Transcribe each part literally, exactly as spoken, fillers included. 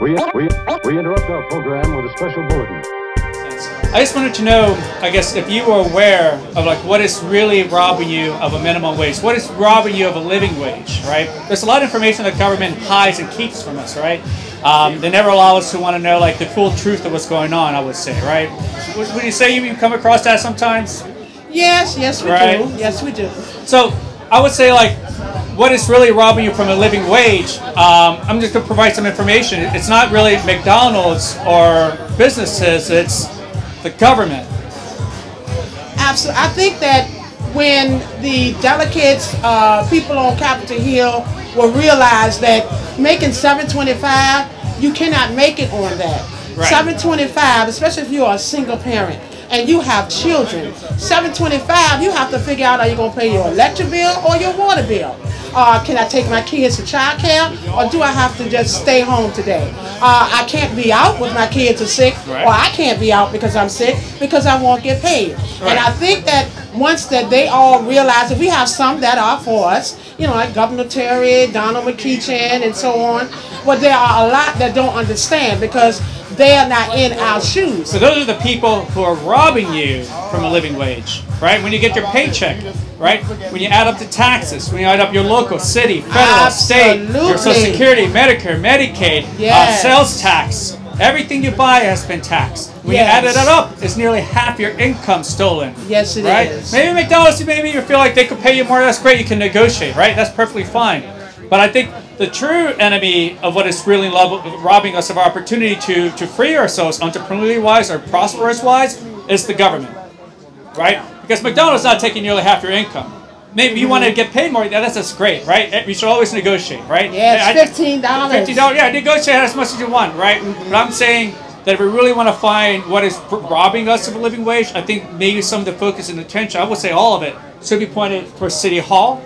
We, we, we interrupt our program with a special bulletin. I just wanted to know, I guess, if you were aware of like what is really robbing you of a minimum wage, what is robbing you of a living wage, right? There's a lot of information that government hides and keeps from us, right? Um, they never allow us to want to know like the full truth of what's going on, I would say, right? Would, would you say you come across that sometimes? Yes, yes we right? do. Yes we do. So I would say like, what is really robbing you from a living wage? Um, I'm just gonna provide some information. It's not really McDonald's or businesses, it's the government. Absolutely. I think that when the delegates, uh, people on Capitol Hill will realize that making seven twenty-five, you cannot make it on that. Right. seven twenty-five, especially if you are a single parent and you have children, seven twenty-five, you have to figure out, are you going to pay your electric bill or your water bill? Uh, can I take my kids to child care, or do I have to just stay home today? Uh, I can't be out when my kids are sick, right. or I can't be out because I'm sick, because I won't get paid. Right. And I think that once that they all realize that we have some that are for us, you know, like Governor Terry, Donald McEachin, and so on, but there are a lot that don't understand because they are not in our shoes. So those are the people who are robbing you from a living wage, right? When you get your paycheck, right? When you add up the taxes, when you add up your local, city, federal, Absolutely. state, your Social Security, Medicare, Medicaid, yes. uh, sales tax, everything you buy has been taxed. When yes. you add it up, it's nearly half your income stolen. Yes, it right? is. Maybe McDonald's, maybe you feel like they could pay you more. That's great. You can negotiate, right? That's perfectly fine. But I think the true enemy of what is really robbing us of our opportunity to, to free ourselves entrepreneurially-wise or prosperous-wise is the government, right? Because McDonald's not taking nearly half your income. Maybe you want to get paid more. That's, that's great, right? You should always negotiate, right? Yeah, it's fifteen dollars. fifteen dollars, yeah, negotiate as much as you want, right? Mm-hmm. But I'm saying that if we really want to find what is robbing us of a living wage, I think maybe some of the focus and attention, I would say all of it, should be pointed for City Hall.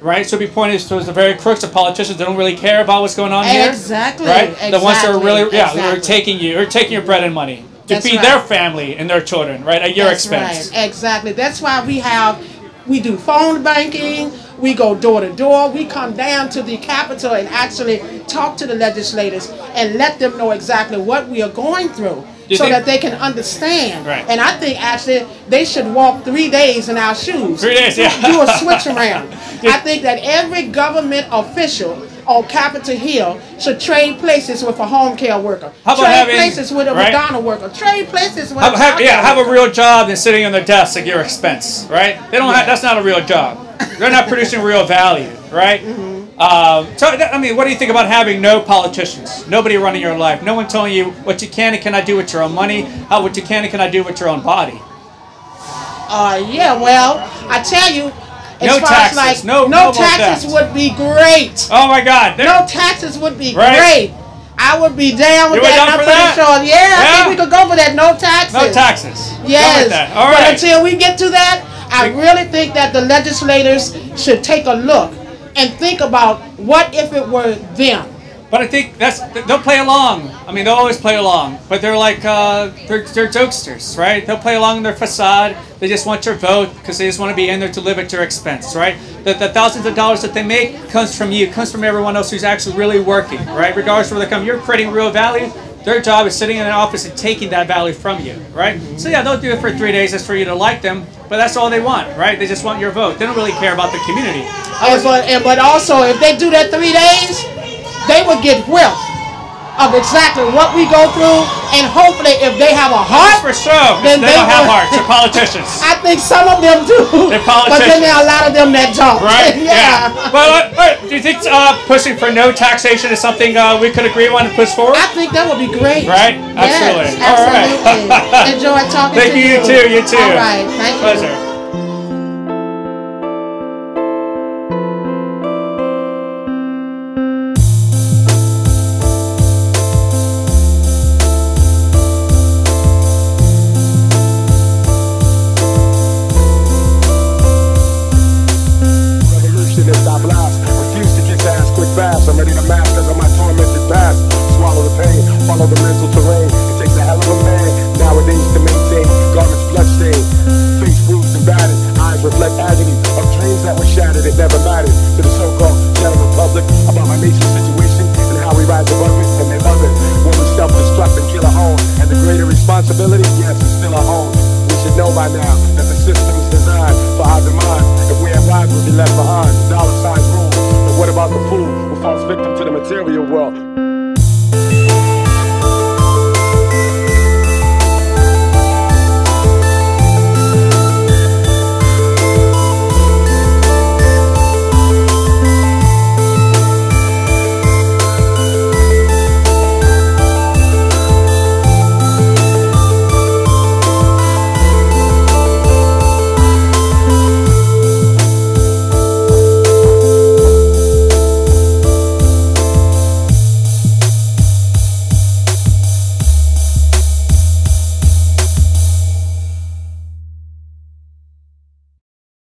Right, so be pointed towards the very crooks of politicians that don't really care about what's going on here. Exactly. Right, exactly. The ones that are really, yeah, exactly. they're taking you, or taking your bread and money to That's feed right. their family and their children, right, at your That's expense. Right. Exactly. That's why we have, we do phone banking. We go door to door. We come down to the Capitol and actually talk to the legislators and let them know exactly what we are going through. You so think? That they can understand. Right. And I think actually they should walk three days in our shoes. Three days, yeah. Do a switch around. I think that every government official on Capitol Hill should trade places with a home care worker. How about trade having, places with a right? McDonald's worker. Trade places with how, a have, Yeah, have worker. a real job than sitting on their desk at your expense, right? They don't yeah. have, that's not a real job. They're not producing real value, right? Mm-hmm. Um, so, I mean, what do you think about having no politicians, nobody running your life, no one telling you what you can and cannot do with your own money, how what you can and cannot do with your own body? Uh, yeah, well, I tell you, as no far taxes, as like, no, no taxes tax. would be great. Oh my God. They're, no taxes would be right? great. I would be down with you that. I'm pretty that? sure. Yeah, yeah, I think we could go for that. No taxes. No taxes. Yes. That. All right. But until we get to that, I really think that the legislators should take a look and think about what if it were them. But I think that's, they'll play along. I mean, they'll always play along. But they're like, uh, they're, they're jokesters, right? They'll play along in their facade. They just want your vote because they just want to be in there to live at your expense, right? The, the thousands of dollars that they make comes from you, comes from everyone else who's actually really working, right? Regardless of where they come, you're creating real value. Their job is sitting in an office and taking that value from you, right? So yeah, they'll do it for three days. That's for you to like them, but that's all they want, right? They just want your vote. They don't really care about the community. And but, and but also, if they do that three days, they will get wealth of exactly what we go through, and hopefully, if they have a heart, for sure, then they, they don't will, have hearts. They're politicians. I think some of them do. They're politicians, but then there are a lot of them that don't. Right? yeah. yeah. Well, uh, do you think uh, pushing for no taxation is something uh, we could agree on and push forward? I think that would be great. Right? Absolutely. Yes, absolutely. All right. Enjoy talking Thank to you. Thank you. You too. You too. All right. Thank Pleasure. you. Follow the mental terrain, it takes a hell of a man nowadays to maintain garbage bloodstain. Face bruised and battered, eyes reflect agony of dreams that were shattered. It never mattered to the so-called general public about my nation's situation and how we rise above it, and they love it. responsibility, yes, it's still our own. We should know by now that the system's designed for our demise. If we arrive, we'll be left behind. Dollar signs rule. But what about the fool who falls victim to the material world?